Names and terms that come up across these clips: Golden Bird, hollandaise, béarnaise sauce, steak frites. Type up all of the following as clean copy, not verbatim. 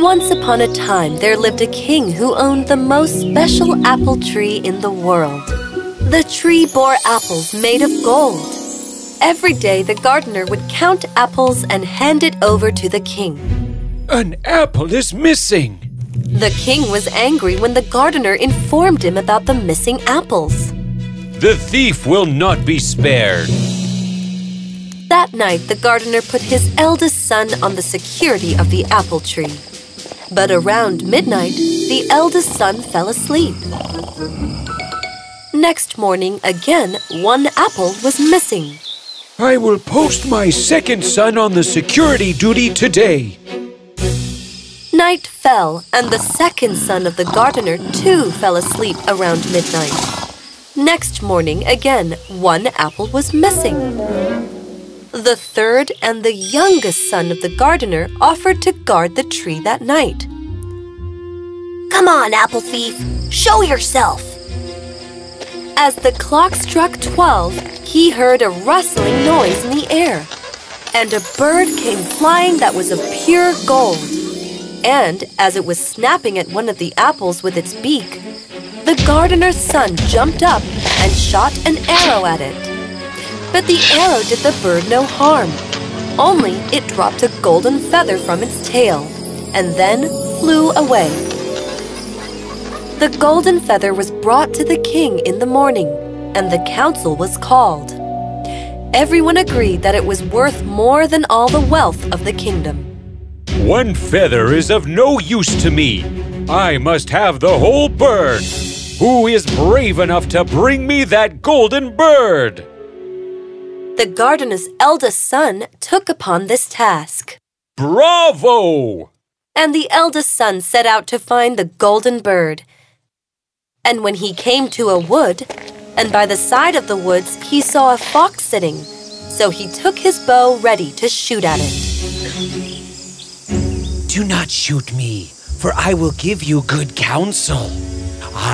Once upon a time, there lived a king who owned the most special apple tree in the world. The tree bore apples made of gold. Every day, the gardener would count apples and hand it over to the king. An apple is missing! The king was angry when the gardener informed him about the missing apples. The thief will not be spared. That night, the gardener put his eldest son on the security of the apple tree. But around midnight, the eldest son fell asleep. Next morning, again, one apple was missing. I will post my second son on the security duty today. Night fell, and the second son of the gardener, too, fell asleep around midnight. Next morning, again, one apple was missing. The third and the youngest son of the gardener offered to guard the tree that night. Come on, apple thief, show yourself! As the clock struck 12, he heard a rustling noise in the air, and a bird came flying that was of pure gold. And as it was snapping at one of the apples with its beak, the gardener's son jumped up and shot an arrow at it. But the arrow did the bird no harm. Only it dropped a golden feather from its tail and then flew away. The golden feather was brought to the king in the morning, and the council was called. Everyone agreed that it was worth more than all the wealth of the kingdom. One feather is of no use to me. I must have the whole bird. Who is brave enough to bring me that golden bird? The gardener's eldest son took upon this task. Bravo! And the eldest son set out to find the golden bird. And when he came to a wood, and by the side of the woods he saw a fox sitting, so he took his bow ready to shoot at it. Do not shoot me, for I will give you good counsel.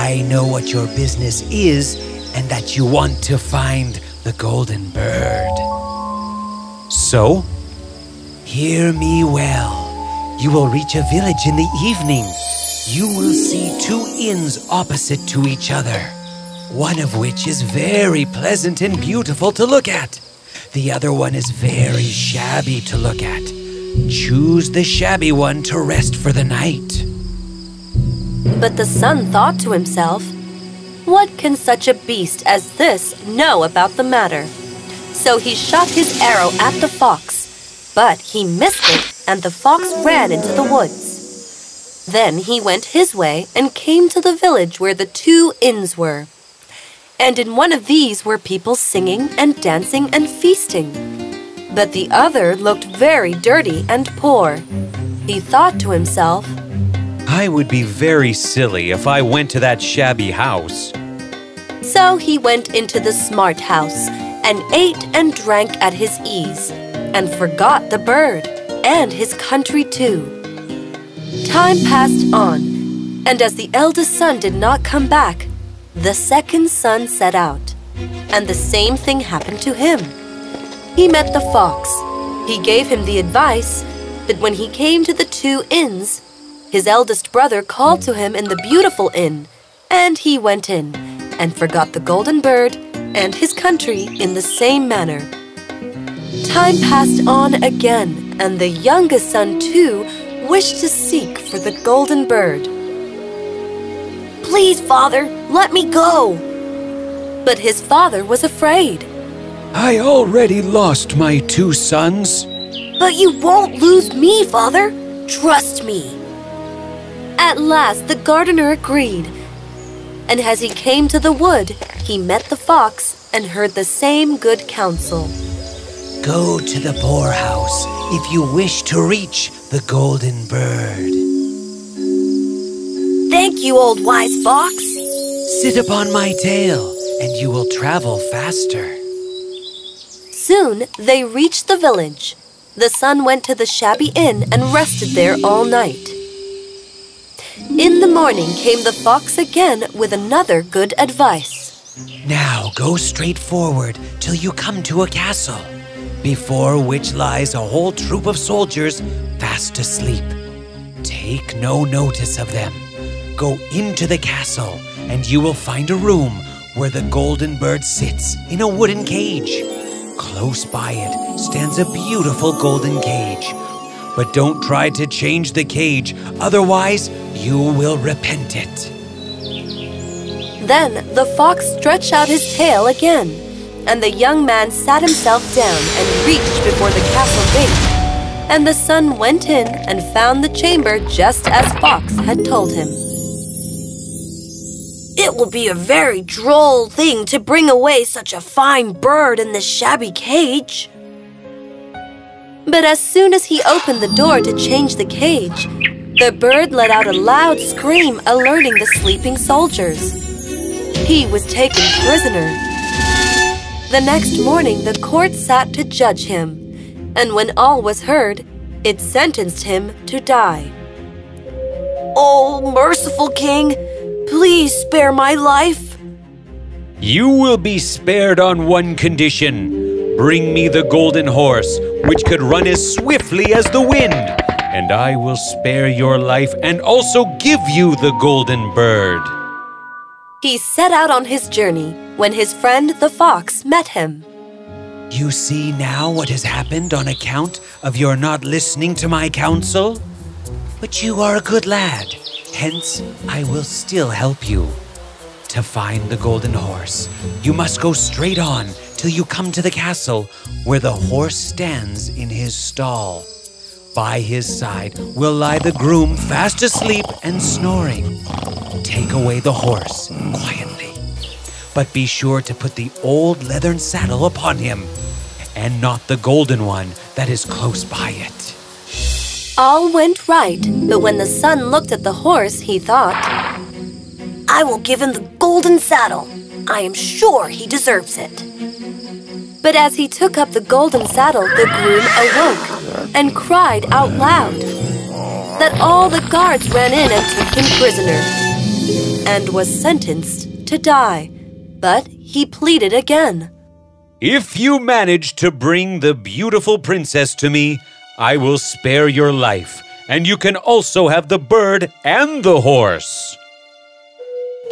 I know what your business is and that you want to find the golden bird. So? Hear me well. You will reach a village in the evening. You will see two inns opposite to each other, one of which is very pleasant and beautiful to look at. The other one is very shabby to look at. Choose the shabby one to rest for the night. But the son thought to himself, what can such a beast as this know about the matter? So he shot his arrow at the fox, but he missed it, and the fox ran into the woods. Then he went his way and came to the village where the two inns were. And in one of these were people singing and dancing and feasting. But the other looked very dirty and poor. He thought to himself, I would be very silly if I went to that shabby house. So he went into the smart house and ate and drank at his ease and forgot the bird and his country too. Time passed on, and as the eldest son did not come back, the second son set out, and the same thing happened to him. He met the fox. He gave him the advice, but when he came to the two inns, his eldest brother called to him in the beautiful inn, and he went in and forgot the golden bird and his country in the same manner. Time passed on again, and the youngest son, too, wished to seek for the golden bird. Please, father, let me go. But his father was afraid. I already lost my two sons. But you won't lose me, father. Trust me. At last, the gardener agreed, and as he came to the wood, he met the fox and heard the same good counsel. Go to the poorhouse if you wish to reach the golden bird. Thank you, old wise fox. Sit upon my tail, and you will travel faster. Soon, they reached the village. The son went to the shabby inn and rested there all night. In the morning came the fox again with another good advice. Now go straight forward till you come to a castle, before which lies a whole troop of soldiers fast asleep. Take no notice of them. Go into the castle, and you will find a room where the golden bird sits in a wooden cage. Close by it stands a beautiful golden cage. But don't try to change the cage, otherwise you will repent it. Then the fox stretched out his tail again, and the young man sat himself down and reached before the castle gate. And the sun went in and found the chamber just as Fox had told him. It will be a very droll thing to bring away such a fine bird in this shabby cage. But as soon as he opened the door to change the cage, the bird let out a loud scream, alerting the sleeping soldiers. He was taken prisoner. The next morning, the court sat to judge him. And when all was heard, it sentenced him to die. Oh, merciful king, please spare my life. You will be spared on one condition. Bring me the golden horse, which could run as swiftly as the wind, and I will spare your life and also give you the golden bird. He set out on his journey when his friend the fox met him. You see now what has happened on account of your not listening to my counsel? But you are a good lad, hence I will still help you. To find the golden horse, you must go straight on till you come to the castle where the horse stands in his stall. By his side will lie the groom fast asleep and snoring. Take away the horse quietly, but be sure to put the old leathern saddle upon him, and not the golden one that is close by it. All went right, but when the son looked at the horse, he thought, I will give him the golden saddle. I am sure he deserves it. But as he took up the golden saddle, the groom awoke and cried out loud that all the guards ran in and took him prisoner, and was sentenced to die. But he pleaded again. If you manage to bring the beautiful princess to me, I will spare your life, and you can also have the bird and the horse.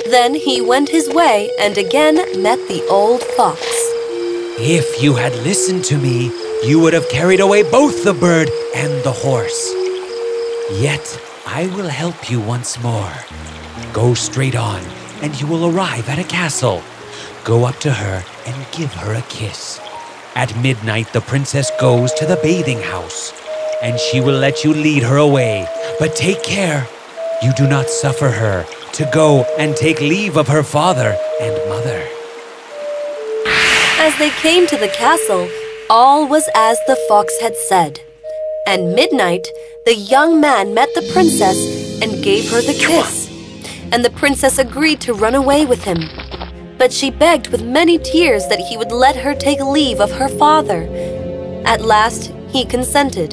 Then he went his way and again met the old fox. If you had listened to me, you would have carried away both the bird and the horse. Yet I will help you once more. Go straight on, and you will arrive at a castle. Go up to her and give her a kiss. At midnight, the princess goes to the bathing house, and she will let you lead her away. But take care, you do not suffer her to go and take leave of her father and mother. As they came to the castle, all was as the fox had said. At midnight, the young man met the princess and gave her the kiss, and the princess agreed to run away with him. But she begged with many tears that he would let her take leave of her father. At last, he consented.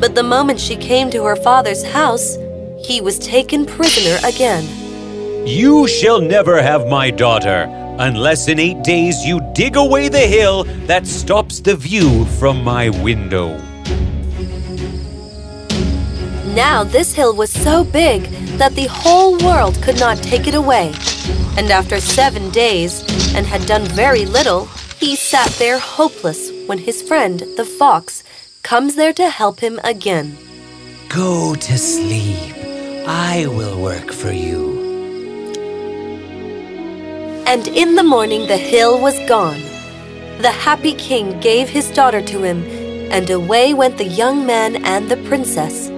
But the moment she came to her father's house, he was taken prisoner again. You shall never have my daughter, unless in 8 days you dig away the hill that stops the view from my window. Now this hill was so big that the whole world could not take it away. And after 7 days, and had done very little, he sat there hopeless when his friend, the fox, comes there to help him again. Go to sleep. I will work for you. And in the morning, the hill was gone. The happy king gave his daughter to him, and away went the young man and the princess.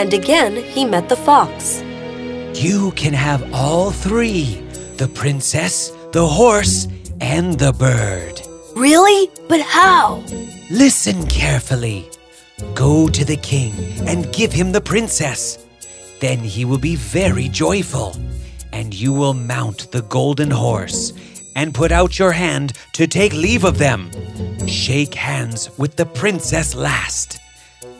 And again he met the fox. You can have all three, the princess, the horse, and the bird. Really? But how? Listen carefully. Go to the king and give him the princess. Then he will be very joyful, and you will mount the golden horse and put out your hand to take leave of them. Shake hands with the princess last.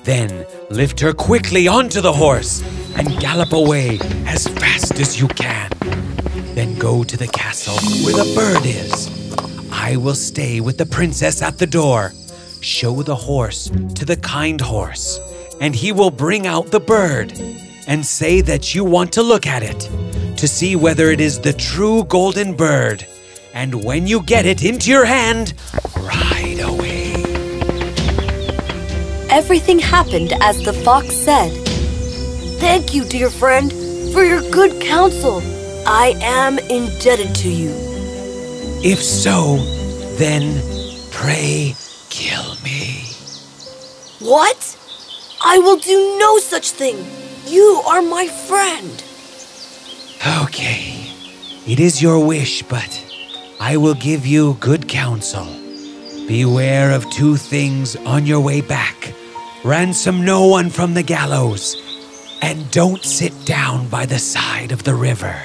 Then lift her quickly onto the horse and gallop away as fast as you can. Then go to the castle where the bird is. I will stay with the princess at the door. Show the horse to the kind horse, and he will bring out the bird. and say that you want to look at it to see whether it is the true golden bird. And when you get it into your hand, right away. Everything happened as the fox said. Thank you, dear friend, for your good counsel. I am indebted to you. If so, then pray kill me. What? I will do no such thing. You are my friend. Okay. It is your wish, but I will give you good counsel. Beware of two things on your way back. Ransom no one from the gallows. And don't sit down by the side of the river.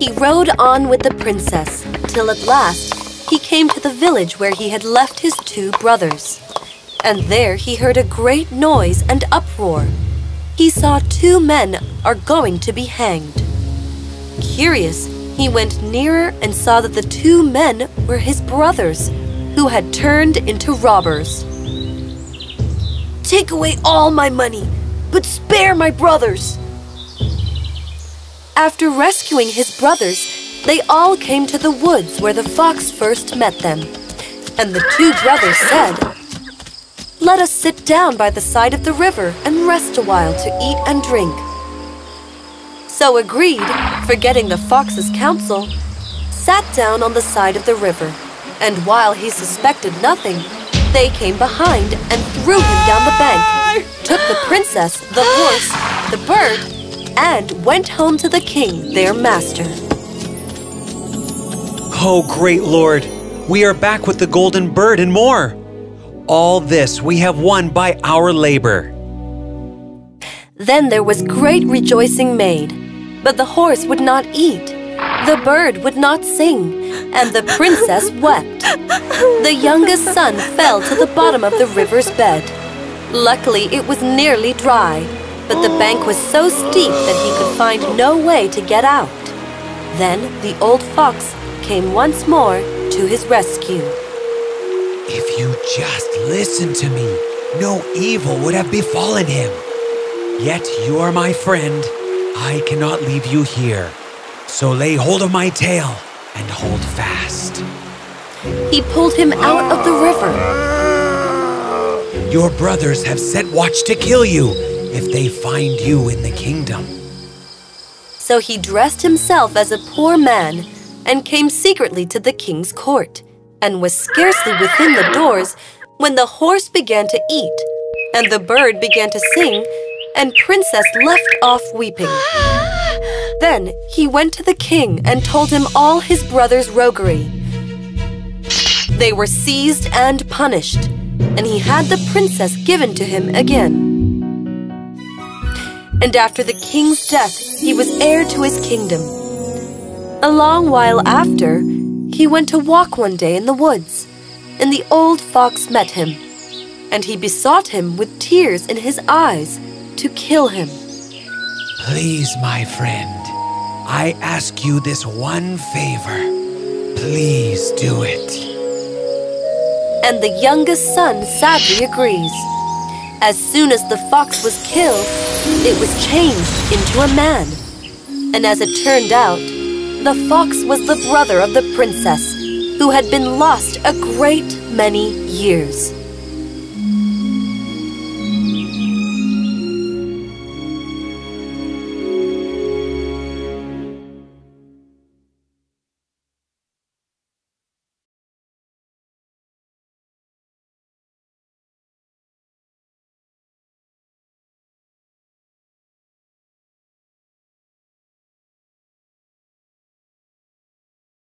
He rode on with the princess, till at last he came to the village where he had left his two brothers. And there he heard a great noise and uproar. He saw two men are going to be hanged. Curious, he went nearer and saw that the two men were his brothers, who had turned into robbers. Take away all my money, but spare my brothers! After rescuing his brothers, they all came to the woods where the fox first met them. And the two brothers said, "Let us sit down by the side of the river and rest a while to eat and drink." So agreed, forgetting the fox's counsel, sat down on the side of the river. And while he suspected nothing, they came behind and threw him down the bank, took the princess, the horse, the bird, and went home to the king, their master. Oh, great Lord, we are back with the golden bird and more. All this we have won by our labor. Then there was great rejoicing made, but the horse would not eat, the bird would not sing, and the princess wept. The youngest son fell to the bottom of the river's bed. Luckily, it was nearly dry. But the bank was so steep that he could find no way to get out. Then the old fox came once more to his rescue. If you just listened to me, no evil would have befallen him. Yet you are my friend. I cannot leave you here. So lay hold of my tail and hold fast. He pulled him out of the river. Your brothers have set watch to kill you if they find you in the kingdom. So he dressed himself as a poor man and came secretly to the king's court, and was scarcely within the doors when the horse began to eat, and the bird began to sing, and Princess left off weeping. Then he went to the king and told him all his brother's roguery. They were seized and punished, and he had the princess given to him again. And after the king's death, he was heir to his kingdom. A long while after, he went to walk one day in the woods, and the old fox met him, and he besought him with tears in his eyes to kill him. Please, my friend, I ask you this one favor. Please do it. And the youngest son sadly agrees. As soon as the fox was killed, it was changed into a man. And as it turned out, the fox was the brother of the princess, who had been lost a great many years.